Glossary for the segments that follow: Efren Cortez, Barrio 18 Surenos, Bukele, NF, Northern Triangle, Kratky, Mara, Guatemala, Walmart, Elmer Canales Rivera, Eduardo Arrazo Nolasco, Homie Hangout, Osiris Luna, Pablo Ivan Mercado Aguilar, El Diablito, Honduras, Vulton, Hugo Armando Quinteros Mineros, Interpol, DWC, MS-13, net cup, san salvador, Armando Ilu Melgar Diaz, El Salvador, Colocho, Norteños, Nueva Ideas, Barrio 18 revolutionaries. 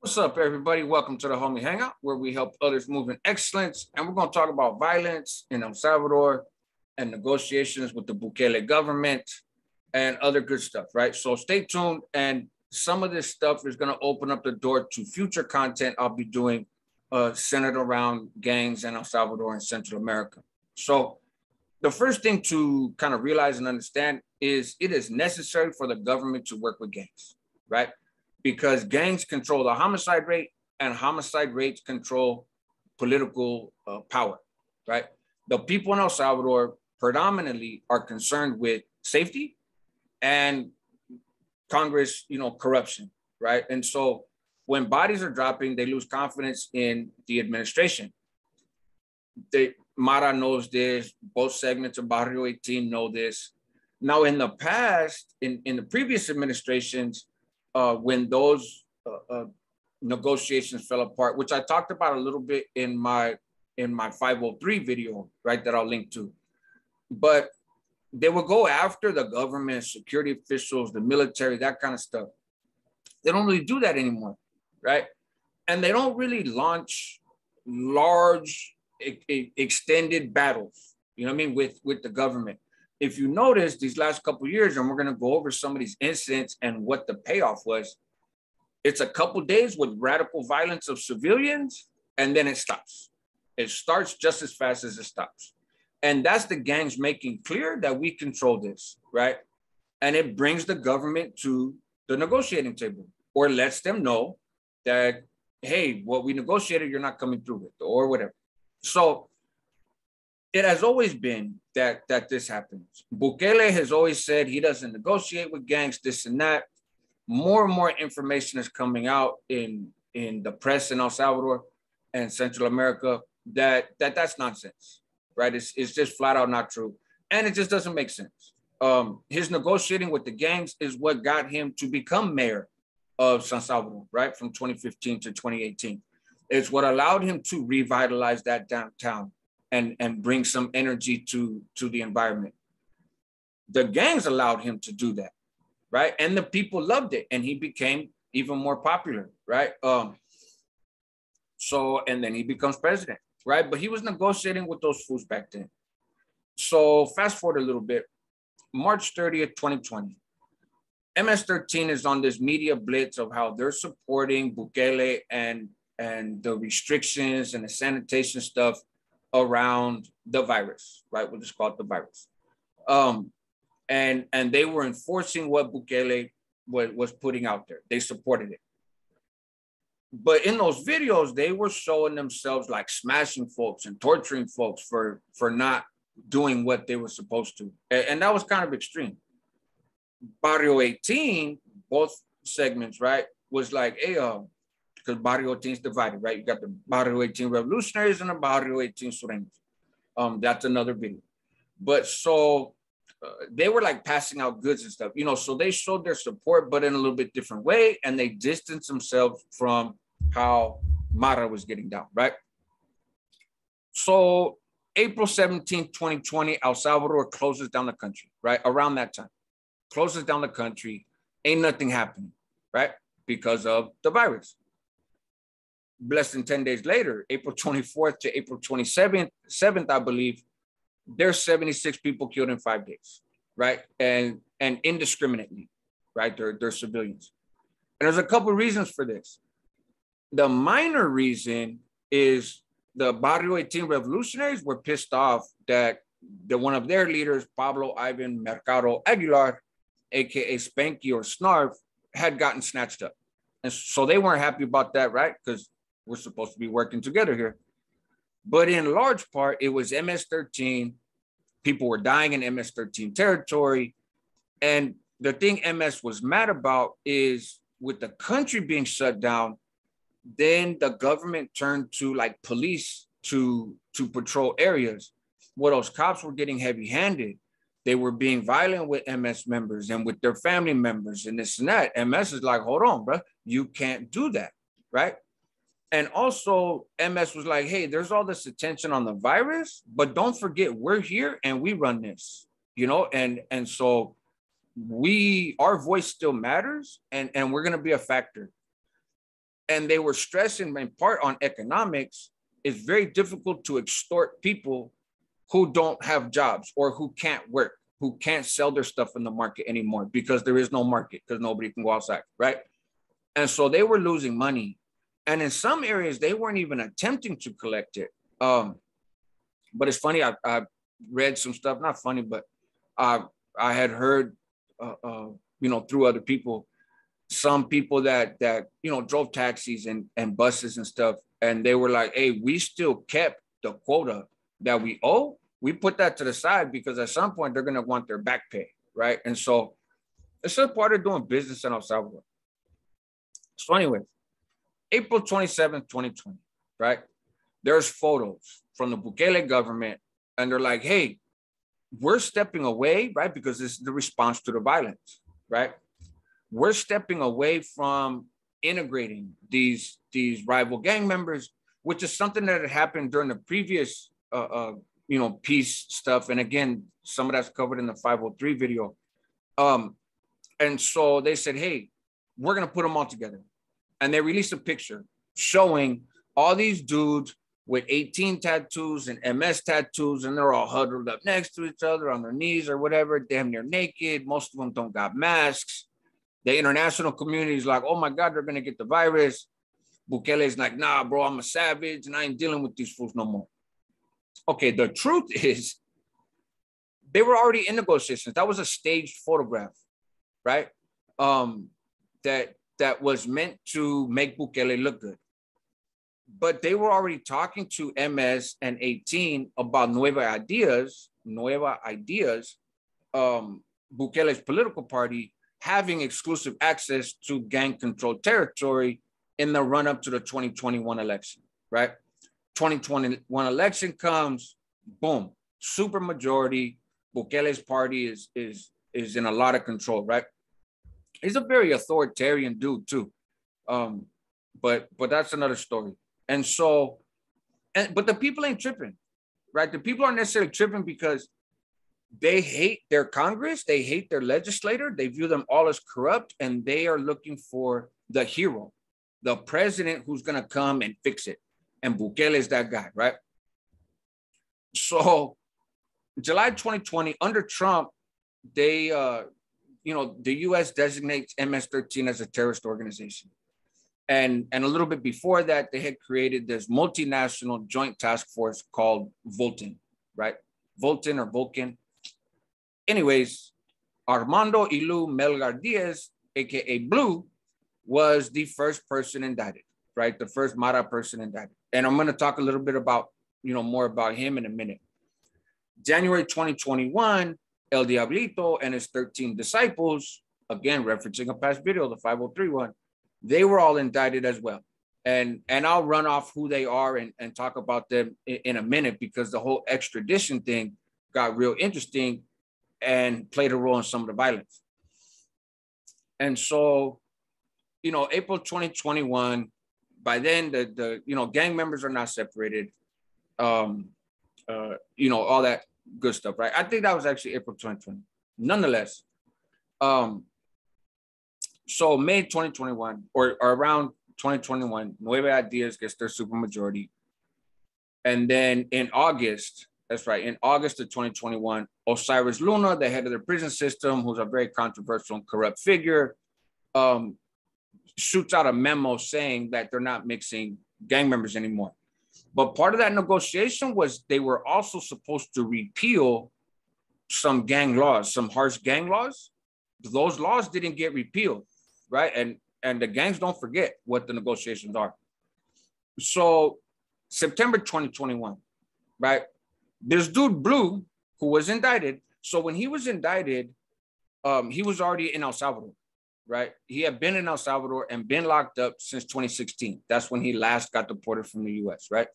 What's up, everybody? Welcome to the Homie Hangout, where we help others move in excellence. And we're going to talk about violence in El Salvador and negotiations with the Bukele government and other good stuff, right? So stay tuned. And some of this stuff is going to open up the door to future content I'll be doing centered around gangs in El Salvador and Central America. So the first thing to kind of realize and understand is it is necessary for the government to work with gangs, right? Because gangs control the homicide rate and homicide rates control political power, right? The people in El Salvador predominantly are concerned with safety and Congress, corruption, right? And so when bodies are dropping, they lose confidence in the administration. Mara knows this, both segments of Barrio 18 know this. Now in the past, in the previous administrations, when those negotiations fell apart, which I talked about a little bit in my 503 video, right, that I'll link to. But they would go after the government, security officials, the military, that kind of stuff. They don't really do that anymore, right? And they don't really launch large, extended battles, with the government. If you notice these last couple of years, and we're going to go over some of these incidents and what the payoff was, it's a couple of days with radical violence of civilians, and then it stops. It starts just as fast as it stops. And that's the gangs making clear that we control this, right? And it brings the government to the negotiating table, or lets them know that, hey, what we negotiated, you're not coming through with, or whatever. So it has always been that this happens. Bukele has always said he doesn't negotiate with gangs, this and that. More and more information is coming out in the press in El Salvador and Central America that's nonsense, right? It's just flat out not true. And it just doesn't make sense. His negotiating with the gangs is what got him to become mayor of San Salvador, right? From 2015 to 2018. It's what allowed him to revitalize that downtown and bring some energy to the environment. The gangs allowed him to do that, right? And the people loved it, and he became even more popular, right? And then he becomes president, right? But he was negotiating with those fools back then. So fast forward a little bit, March 30th, 2020, MS-13 is on this media blitz of how they're supporting Bukele and the restrictions and the sanitation stuff around the virus, right? We'll just call it the virus. And they were enforcing what Bukele was putting out there. They supported it. But in those videos, they were showing themselves like smashing folks and torturing folks for not doing what they were supposed to. And that was kind of extreme. Barrio 18, both segments, right, was like, hey, because Barrio 18 is divided, right? You got the Barrio 18 revolutionaries and the Barrio 18 Surenos. That's another video. But so they were like passing out goods and stuff, so they showed their support, but in a little bit different way. And they distanced themselves from how Mara was getting down, right? So April 17th, 2020, El Salvador closes down the country, right? Around that time, closes down the country, ain't nothing happening, right? Because of the virus. Less than 10 days later, April 24th to April 27th, I believe, there's 76 people killed in 5 days, right? And indiscriminately, right? They're civilians. And there's a couple of reasons for this. The minor reason is the Barrio 18 revolutionaries were pissed off that one of their leaders, Pablo Ivan Mercado Aguilar, AKA Spanky or Snarf, had gotten snatched up. And so they weren't happy about that, right? Because we're supposed to be working together here. But in large part, it was MS-13. People were dying in MS-13 territory. And the thing MS was mad about is with the country being shut down, then the government turned to like police to patrol areas. Well, those cops were getting heavy-handed. They were being violent with MS members and with their family members and this and that. MS is like, hold on, bro, you can't do that, right? And also MS was like, hey, there's all this attention on the virus, but don't forget we're here and we run this, and so our voice still matters and we're gonna be a factor. and they were stressing in part on economics, it's very difficult to extort people who don't have jobs or who can't work, who can't sell their stuff in the market anymore because there is no market, because nobody can go outside, right? And so they were losing money. And in some areas, they weren't even attempting to collect it. But it's funny, I read some stuff, not funny, but I had heard, you know, through other people, some people that you know, drove taxis and buses and stuff. And they were like, hey, we still kept the quota that we owe. We put that to the side because at some point they're going to want their back pay, right? And so it's a part of doing business in El Salvador. So anyways, April 27th, 2020, right? There's photos from the Bukele government and they're like, hey, we're stepping away, right? Because this is the response to the violence, right? We're stepping away from integrating these rival gang members, which is something that had happened during the previous, you know, peace stuff. And again, some of that's covered in the 503 video. And so they said, hey, we're going to put them all together. And they released a picture showing all these dudes with 18 tattoos and MS tattoos, and they're all huddled up next to each other on their knees or whatever, damn near naked. Most of them don't got masks. The international community is like, oh my God, they're going to get the virus. Bukele's like, nah, bro, I'm a savage and I ain't dealing with these fools no more. Okay, the truth is they were already in negotiations. That was a staged photograph, right? That was meant to make Bukele look good. But they were already talking to MS and 18 about Nueva Ideas, Bukele's political party, having exclusive access to gang-controlled territory in the run-up to the 2021 election, right? 2021 election comes, boom, super majority. Bukele's party is in a lot of control, right? He's a very authoritarian dude too, but that's another story. And so, but the people ain't tripping, right? The people aren't necessarily tripping because they hate their Congress, they hate their legislator, they view them all as corrupt, and they are looking for the hero, the president who's gonna come and fix it. And Bukele is that guy, right? So July 2020, under Trump, they, you know, the US designates MS-13 as a terrorist organization. And a little bit before that, they had created this multinational joint task force called Vulton, right? Vulton or Vulcan. Anyways, Armando Ilu Melgar Diaz, AKA Blue, was the first person indicted, right? The first Mara person indicted. And I'm gonna talk a little bit about, you know, more about him in a minute. January 2021, El Diablito and his 13 disciples, again, referencing a past video, the 503 one, they were all indicted as well. And I'll run off who they are and talk about them in a minute, because the whole extradition thing got real interesting and played a role in some of the violence. And so, you know, April 2021, by then the you know, gang members are not separated, you know, all that good stuff, right? I think that was actually April 2020. Nonetheless, so May 2021 or around 2021, Nueva Ideas gets their supermajority. And then in August, that's right, in August of 2021, Osiris Luna, the head of the prison system, who's a very controversial and corrupt figure, shoots out a memo saying that they're not mixing gang members anymore. But part of that negotiation was they were also supposed to repeal some gang laws, some harsh gang laws. Those laws didn't get repealed, right? And the gangs don't forget what the negotiations are. So September 2021, right? This dude Blue, who was indicted. So when he was indicted, he was already in El Salvador, right? He had been in El Salvador and been locked up since 2016. That's when he last got deported from the US, right?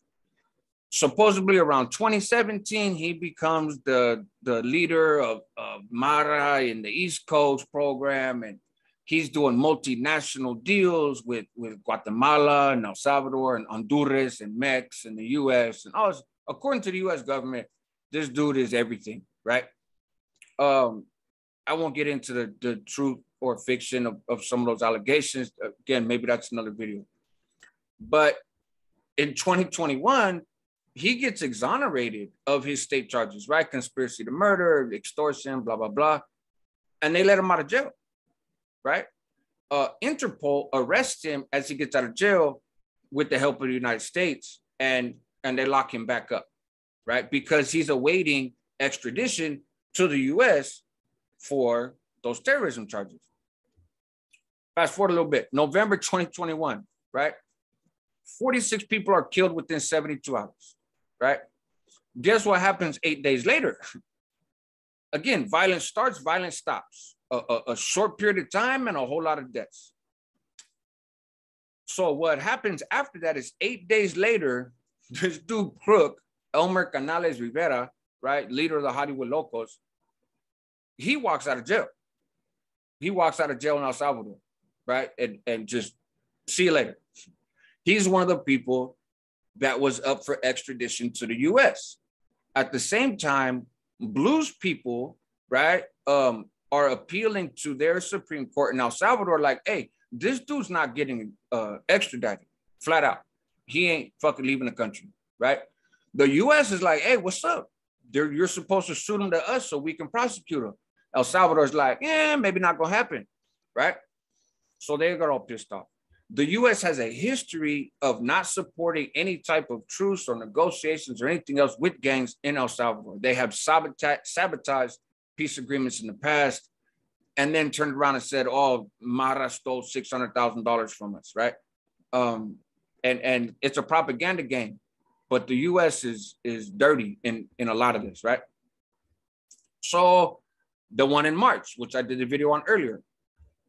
Supposedly around 2017, he becomes the leader of Mara in the East Coast program. And he's doing multinational deals with Guatemala and El Salvador and Honduras and Mex and the US. And all. According to the US government, this dude is everything, right? I won't get into the truth or fiction of some of those allegations. Again, maybe that's another video. But in 2021, he gets exonerated of his state charges, right? Conspiracy to murder, extortion, blah, blah, blah. And they let him out of jail, right? Interpol arrests him as he gets out of jail with the help of the United States, and they lock him back up, right? Because he's awaiting extradition to the US for those terrorism charges. Fast forward a little bit, November 2021, right? 46 people are killed within 72 hours, right? Guess what happens 8 days later? Again, violence starts, violence stops. A short period of time and a whole lot of deaths. So what happens after that is 8 days later, this dude crook, Elmer Canales Rivera, right, leader of the Hollywood Locos, he walks out of jail. He walks out of jail in El Salvador, right? And just see you later. He's one of the people that was up for extradition to the US. At the same time, blues people, right, are appealing to their Supreme Court in El Salvador like, hey, this dude's not getting extradited, flat out. He ain't fucking leaving the country, right? The US is like, hey, what's up? You're supposed to shoot him to us so we can prosecute him. El Salvador's like, yeah, maybe not gonna happen, right? So they got all pissed off. The US has a history of not supporting any type of truce or negotiations or anything else with gangs in El Salvador. They have sabotaged peace agreements in the past and then turned around and said, oh, Mara stole $600,000 from us, right? And it's a propaganda game, but the US is dirty in a lot of this, right? So the one in March, which I did a video on earlier,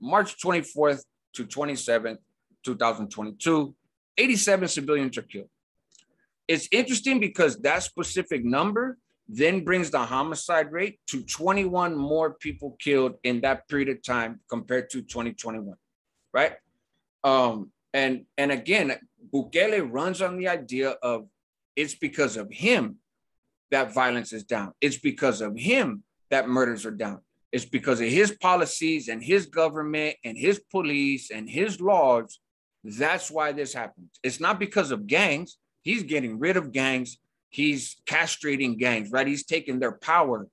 March 24th to 27th, 2022, 87 civilians are killed. It's interesting because that specific number then brings the homicide rate to 21 more people killed in that period of time compared to 2021, right? And again, Bukele runs on the idea of it's because of him that violence is down. It's because of him that murders are down. It's because of his policies and his government and his police and his laws. That's why this happens. It's not because of gangs. He's getting rid of gangs. He's castrating gangs, right? He's taking their power.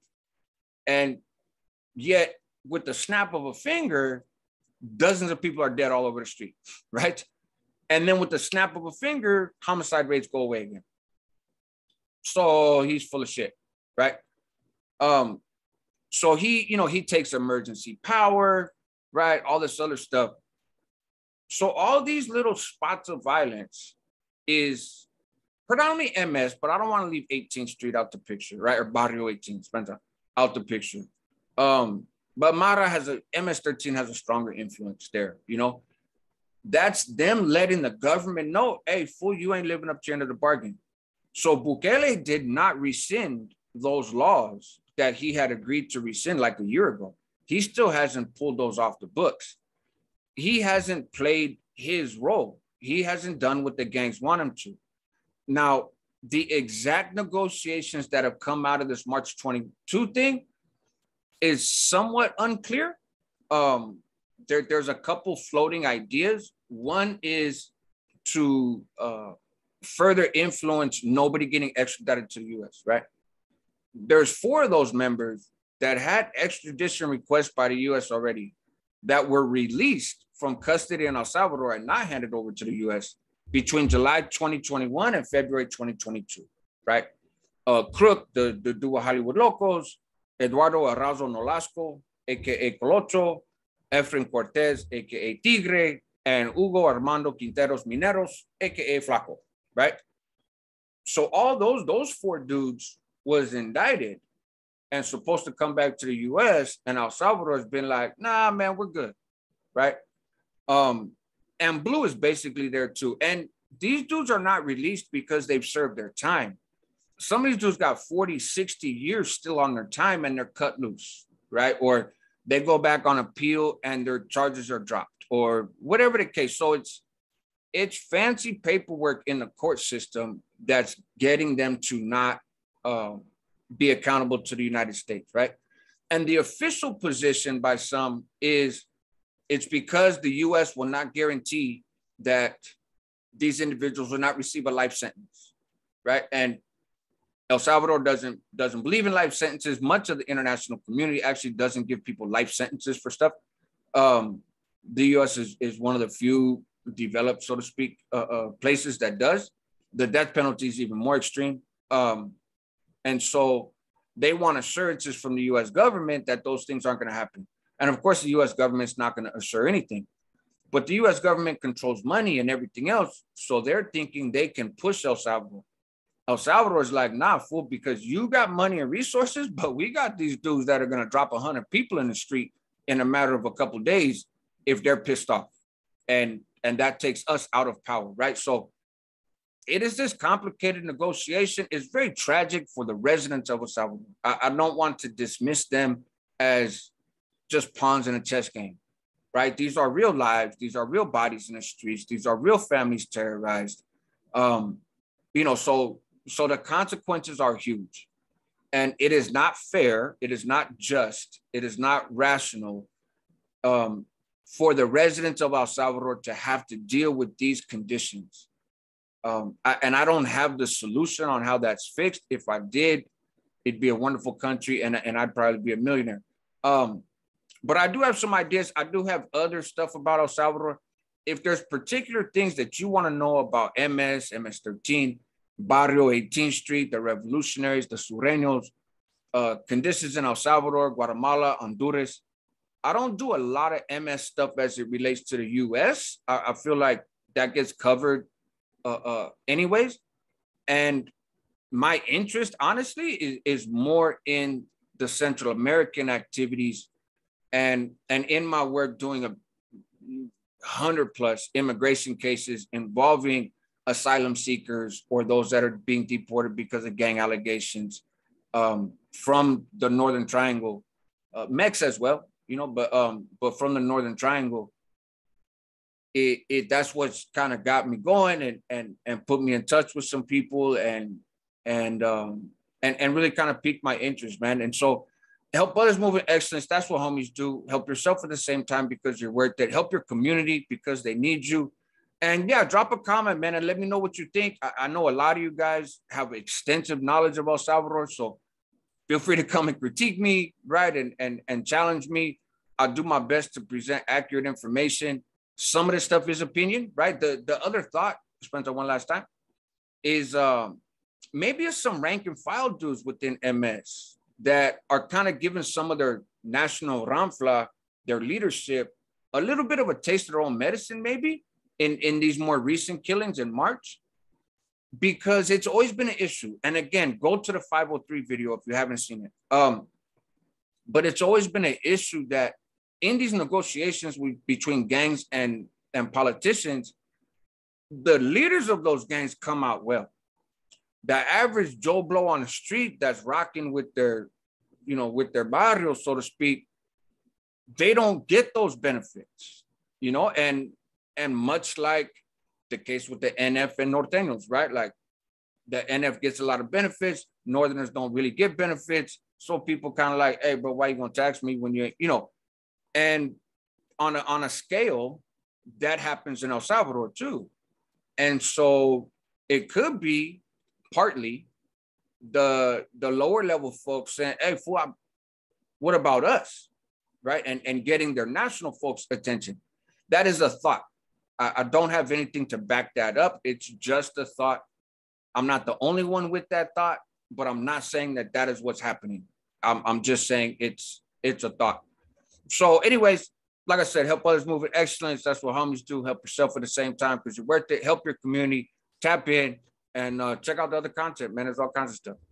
And yet with the snap of a finger, dozens of people are dead all over the street, right? And then with the snap of a finger, homicide rates go away again. So he's full of shit, right? So he, you know, he takes emergency power, right? All this other stuff. So all these little spots of violence is predominantly MS, but I don't want to leave 18th Street out the picture, right? Or Barrio 18, Spencer, out the picture. But Mara has a, MS-13 has a stronger influence there, you know? That's them letting the government know, hey, fool, you ain't living up to your end of the bargain. So Bukele did not rescind those laws that he had agreed to rescind like a year ago. He still hasn't pulled those off the books. He hasn't played his role. He hasn't done what the gangs want him to. Now, the exact negotiations that have come out of this March 22 thing is somewhat unclear. There's a couple floating ideas. One is to further influence nobody getting extradited to the US, right? There's four of those members that had extradition requests by the US already that were released from custody in El Salvador and not handed over to the US between July 2021 and February 2022, right? Crook, the duo Hollywood Locos, Eduardo Arrazo Nolasco, AKA Colocho, Efren Cortez, AKA Tigre, and Hugo Armando Quinteros Mineros, AKA Flaco, right? So all those four dudes was indicted and supposed to come back to the US, and El Salvador has been like, nah, man, we're good, right? And Blue is basically there too. And these dudes are not released because they've served their time. Some of these dudes got 40, 60 years still on their time and they're cut loose, right? Or they go back on appeal and their charges are dropped or whatever the case. So it's fancy paperwork in the court system that's getting them to not be accountable to the United States, right? And the official position by some is it's because the US will not guarantee that these individuals will not receive a life sentence, right? And El Salvador doesn't believe in life sentences. Much of the international community actually doesn't give people life sentences for stuff. The U.S. is one of the few developed, so to speak, places that does. The death penalty is even more extreme. And so they want assurances from the U.S. government that those things aren't going to happen. And of course, the U.S. government's not going to assure anything. But the U.S. government controls money and everything else. So they're thinking they can push El Salvador. El Salvador is like, nah, fool, because you got money and resources, but we got these dudes that are going to drop 100 people in the street in a matter of a couple of days if they're pissed off. And that takes us out of power, right? So it is this complicated negotiation. It's very tragic for the residents of El Salvador. I don't want to dismiss them as just pawns in a chess game, right? These are real lives. These are real bodies in the streets. These are real families terrorized. You know, so the consequences are huge. And it is not fair. It is not just. It is not rational for the residents of El Salvador to have to deal with these conditions. I don't have the solution on how that's fixed. If I did, it'd be a wonderful country and I'd probably be a millionaire. But I do have some ideas. I do have other stuff about El Salvador. If there's particular things that you want to know about MS-13, Barrio 18th Street, the revolutionaries, the Surenos, conditions in El Salvador, Guatemala, Honduras. I don't do a lot of MS stuff as it relates to the US. I feel like that gets covered anyways. And my interest, honestly, is more in the Central American activities and in my work doing 100+ immigration cases involving asylum seekers or those that are being deported because of gang allegations from the Northern Triangle, Mex as well, you know, but from the Northern Triangle, that's what's kind of got me going and put me in touch with some people and really kind of piqued my interest, man. And so help others move in excellence. That's what homies do. Help yourself at the same time because you're worth it. Help your community because they need you. And yeah, drop a comment, man, and let me know what you think. I know a lot of you guys have extensive knowledge of El Salvador, so feel free to come and critique me, right, and challenge me. I'll do my best to present accurate information. Some of this stuff is opinion, right? The other thought, Spencer, one last time, is maybe it's some rank and file dudes within MS that are kind of giving some of their national ranfla, their leadership, a little bit of a taste of their own medicine, maybe, in these more recent killings in March, because it's always been an issue. And again, go to the 503 video if you haven't seen it. But it's always been an issue that in these negotiations between gangs and politicians, the leaders of those gangs come out well. The average Joe Blow on the street that's rocking with their, you know, with their barrio, so to speak, they don't get those benefits, you know, and much like the case with the NF and Norteños, right? Like the NF gets a lot of benefits. Northerners don't really get benefits. So people kind of like, hey, bro, why you gonna tax me when you know? And on a scale, that happens in El Salvador too. And so it could be partly the lower level folks saying, hey, fool, what about us, right? And getting their national folks' attention. That is a thought. I don't have anything to back that up. It's just a thought. I'm not the only one with that thought, but I'm not saying that that is what's happening. I'm just saying it's a thought. So anyways, like I said, help others move in excellence. That's what homies do. Help yourself at the same time because you're worth it. Help your community. Tap in and check out the other content, man. There's all kinds of stuff.